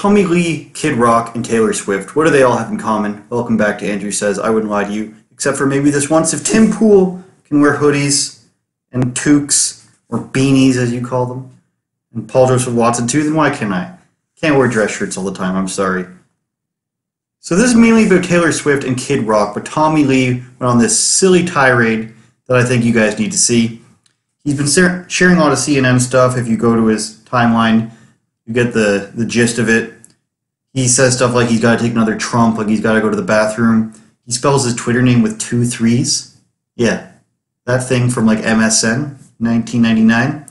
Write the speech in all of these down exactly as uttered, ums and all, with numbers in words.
Tommy Lee, Kid Rock, and Taylor Swift. What do they all have in common? Welcome back to Andrew Says. I wouldn't lie to you, except for maybe this once. If Tim Poole can wear hoodies and toques, or beanies as you call them, and Paul Joseph Watson too, then why can't I? Can't wear dress shirts all the time, I'm sorry. So this is mainly about Taylor Swift and Kid Rock, but Tommy Lee went on this silly tirade that I think you guys need to see. He's been ser- sharing a lot of C N N stuff. If you go to his timeline, you get the, the gist of it. He says stuff like he's got to take another Trump, like he's got to go to the bathroom. He spells his Twitter name with two threes. Yeah, that thing from like M S N, nineteen ninety-nine.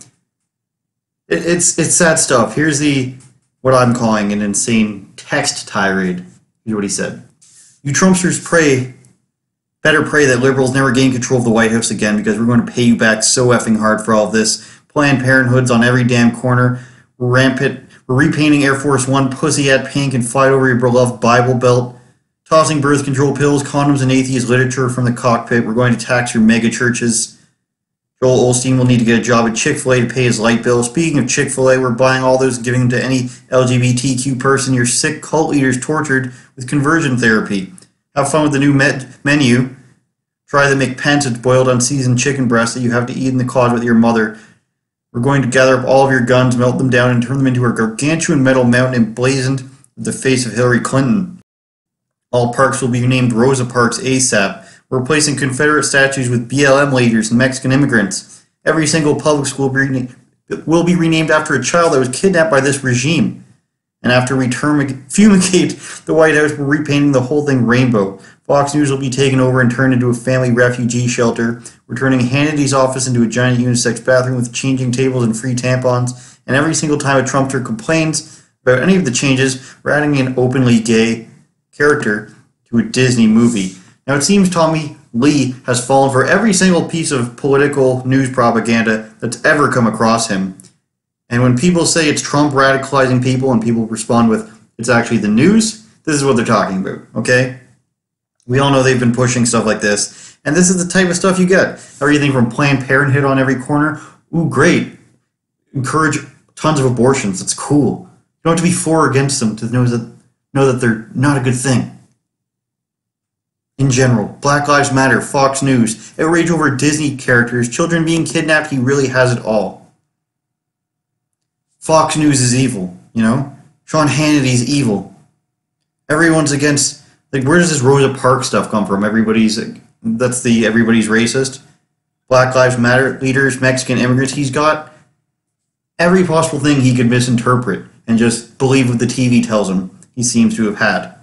It, it's, it's sad stuff. Here's the what I'm calling an insane text tirade. Here's what he said. You Trumpsters pray, better pray that liberals never gain control of the White House again, because we're going to pay you back so effing hard for all of this. Planned Parenthood's on every damn corner. We're rampant. We're repainting Air Force One pussy at pink and fight over your beloved Bible Belt. Tossing birth control pills, condoms, and atheist literature from the cockpit. We're going to tax your mega churches. Joel Osteen will need to get a job at Chick-fil-A to pay his light bill. Speaking of Chick-fil-A, we're buying all those, giving them to any L G B T Q person. Your sick cult leaders tortured with conversion therapy. Have fun with the new med- menu. Try the McPence, it's boiled unseasoned chicken breast that you have to eat in the closet with your mother. We're going to gather up all of your guns, melt them down, and turn them into a gargantuan metal mountain emblazoned with the face of Hillary Clinton. All parks will be named Rosa Parks ASAP. We're replacing Confederate statues with B L M leaders and Mexican immigrants. Every single public school will be renamed after a child that was kidnapped by this regime. And after we fumigate the White House, we're repainting the whole thing rainbow. Fox News will be taken over and turned into a family refugee shelter. We're turning Hannity's office into a giant unisex bathroom with changing tables and free tampons. And every single time a Trumpster complains about any of the changes, we're adding an openly gay character to a Disney movie. Now, it seems Tommy Lee has fallen for every single piece of political news propaganda that's ever come across him. And when people say it's Trump radicalizing people and people respond with, it's actually the news, this is what they're talking about, okay? We all know they've been pushing stuff like this. And this is the type of stuff you get. Everything from Planned Parenthood on every corner. Ooh, great. Encourage tons of abortions. That's cool. You don't have to be for or against them to know that, know that they're not a good thing. In general, Black Lives Matter, Fox News, outrage over Disney characters, children being kidnapped, he really has it all. Fox News is evil, you know? Sean Hannity's evil. Everyone's against, like, where does this Rosa Parks stuff come from? Everybody's, that's the everybody's racist. Black Lives Matter leaders, Mexican immigrants, he's got every possible thing he could misinterpret and just believe what the T V tells him he seems to have had.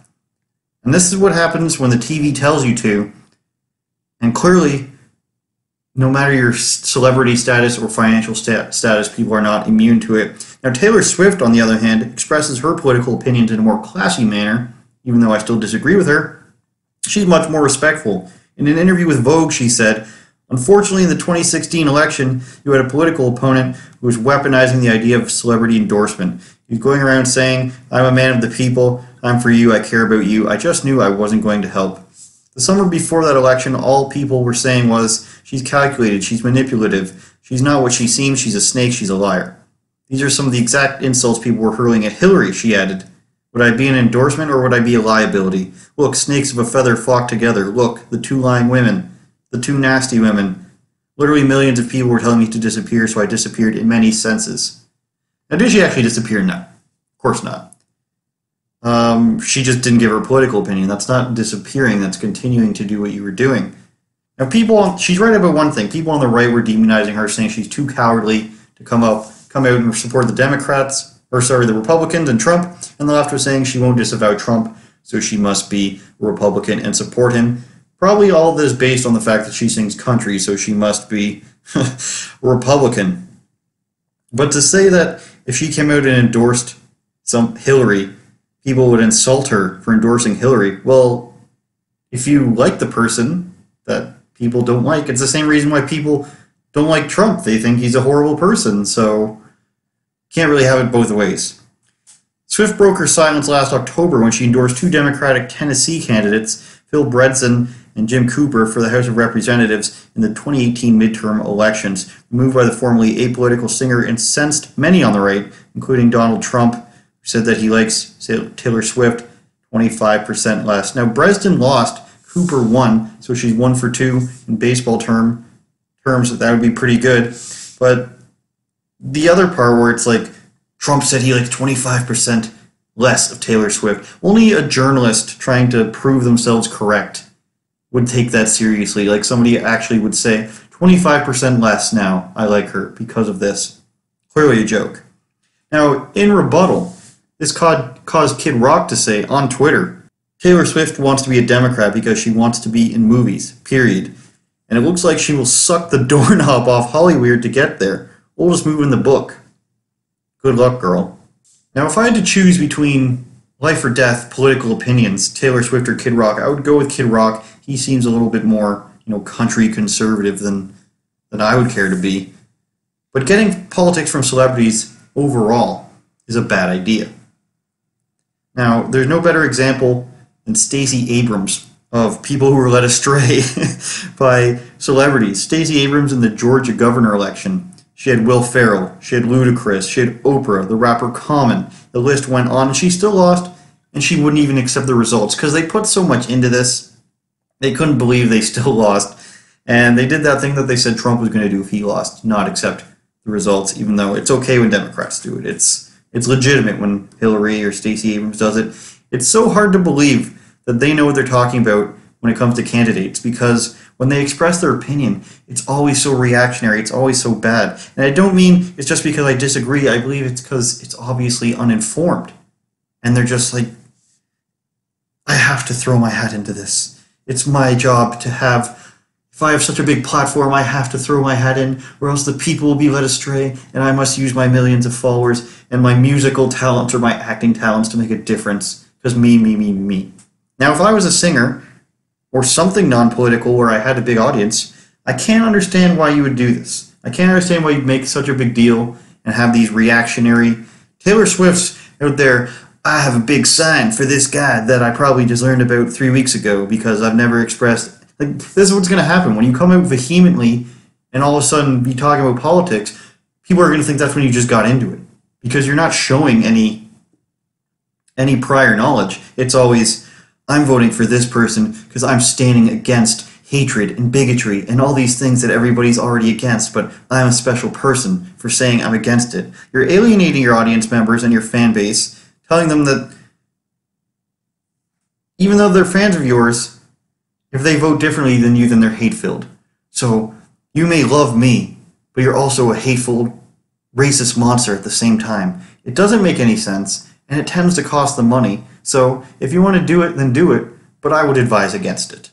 And this is what happens when the T V tells you to, and clearly, no matter your celebrity status or financial stat- status, people are not immune to it. Now, Taylor Swift, on the other hand, expresses her political opinions in a more classy manner, even though I still disagree with her. She's much more respectful. In an interview with Vogue, she said, unfortunately, in the twenty sixteen election, you had a political opponent who was weaponizing the idea of celebrity endorsement. He's going around saying, I'm a man of the people, I'm for you, I care about you, I just knew I wasn't going to help. The summer before that election, all people were saying was, she's calculated, she's manipulative, she's not what she seems, she's a snake, she's a liar. These are some of the exact insults people were hurling at Hillary, she added. Would I be an endorsement or would I be a liability? Look, snakes of a feather flock together. Look, the two lying women. The two nasty women. Literally millions of people were telling me to disappear, so I disappeared in many senses. Now, did she actually disappear? No. Of course not. Um, she just didn't give her political opinion. That's not disappearing. That's continuing to do what you were doing. Now, people, she's right about one thing. People on the right were demonizing her, saying she's too cowardly to come up, come out and support the Democrats, or sorry, the Republicans and Trump. And the left was saying she won't disavow Trump, so she must be a Republican and support him. Probably all of this based on the fact that she sings country, so she must be a Republican. But to say that if she came out and endorsed some Hillary, people would insult her for endorsing Hillary. Well, if you like the person that people don't like, it's the same reason why people don't like Trump. They think he's a horrible person, so can't really have it both ways. Swift broke her silence last October when she endorsed two Democratic Tennessee candidates, Phil Bredesen and Jim Cooper, for the House of Representatives in the twenty eighteen midterm elections. Moved by the formerly apolitical singer incensed many on the right, including Donald Trump, who said that he likes Taylor Swift twenty-five percent less. Now, Bredesen lost. Cooper won, so she's one for two in baseball term terms. So that would be pretty good. But the other part where it's like Trump said he likes twenty-five percent less of Taylor Swift. Only a journalist trying to prove themselves correct would take that seriously. Like somebody actually would say, twenty-five percent less now, I like her because of this. Clearly a joke. Now, in rebuttal, this caused Kid Rock to say on Twitter, Taylor Swift wants to be a Democrat because she wants to be in movies, period. And it looks like she will suck the doorknob off Hollyweird to get there. Oldest move in the book. Good luck, girl. Now, if I had to choose between life or death, political opinions, Taylor Swift or Kid Rock, I would go with Kid Rock. He seems a little bit more, you know, country conservative than, than I would care to be. But getting politics from celebrities overall is a bad idea. Now, there's no better example than Stacey Abrams of people who were led astray by celebrities. Stacey Abrams in the Georgia governor election. She had Will Ferrell, she had Ludacris, she had Oprah, the rapper Common. The list went on, and she still lost, and she wouldn't even accept the results because they put so much into this. They couldn't believe they still lost, and they did that thing that they said Trump was going to do if he lost, not accept the results, even though it's okay when Democrats do it. It's it's legitimate when Hillary or Stacey Abrams does it. It's so hard to believe that they know what they're talking about when it comes to candidates, because when they express their opinion, it's always so reactionary, it's always so bad. And I don't mean it's just because I disagree, I believe it's because it's obviously uninformed. And they're just like, I have to throw my hat into this. It's my job to have, if I have such a big platform, I have to throw my hat in, or else the people will be led astray, and I must use my millions of followers and my musical talents or my acting talents to make a difference, because me, me, me, me. Now, if I was a singer, or something non-political where I had a big audience, I can't understand why you would do this. I can't understand why you'd make such a big deal and have these reactionary... Taylor Swift's out there, I have a big sign for this guy that I probably just learned about three weeks ago because I've never expressed... Like, this is what's going to happen. When you come out vehemently and all of a sudden be talking about politics, people are going to think that's when you just got into it because you're not showing any, any prior knowledge. It's always... I'm voting for this person because I'm standing against hatred and bigotry and all these things that everybody's already against, but I'm a special person for saying I'm against it. You're alienating your audience members and your fan base, telling them that even though they're fans of yours, if they vote differently than you, then they're hate-filled. So you may love me, but you're also a hateful, racist monster at the same time. It doesn't make any sense, and it tends to cost them money. So if you want to do it, then do it, but I would advise against it.